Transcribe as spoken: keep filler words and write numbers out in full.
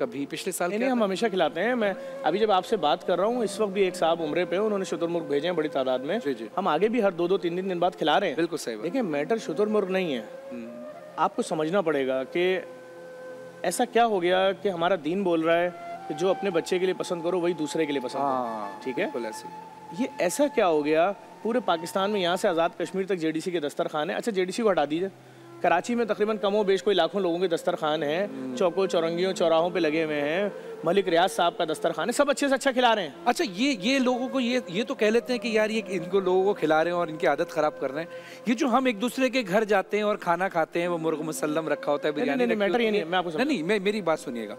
कभी पिछले साल? नहीं, हम हमेशा खिलाते हैं। मैं अभी जब आपसे बात कर रहा हूँ इस वक्त भी एक साहब उम्रे पे, उन्होंने शुतुरमुर्ग भेजे हैं बड़ी तादाद में। जी जी। हम आगे भी हर दो दो तीन तीन दिन बाद खिला रहे हैं। बिल्कुल सही। देखिए मैटर शुतुरमुर्ग नहीं है, आपको समझना पड़ेगा कि ऐसा क्या हो गया कि हमारा दीन बोल रहा है कि जो अपने बच्चे के लिए पसंद करो वही दूसरे के लिए पसंद करो, ठीक है? ये ऐसा क्या हो गया पूरे पाकिस्तान में, यहाँ से आज़ाद कश्मीर तक जेडीसी के दस्तरखान है। अच्छा जेडीसी को हटा दीजिए, कराची में तकरीबन कमो बेश कोई लाखों लोगों के दस्तरखान हैं, चौकों चौरंगियों चौराहों पे लगे हुए हैं। मलिक रियाज साहब का दस्तरखान है, सब अच्छे से अच्छा खिला रहे हैं। अच्छा ये ये लोगों को ये ये तो कह लेते हैं कि यार ये इनको लोगों को खिला रहे हैं और इनकी आदत ख़राब कर रहे हैं। ये जो हम एक दूसरे के घर जाते हैं और खाना खाते हैं, वो मुर्ग मुसल्लम रखा होता है, बिरयानी। मैटर ये नहीं, मैं आपको नहीं, मेरी बात सुनिएगा।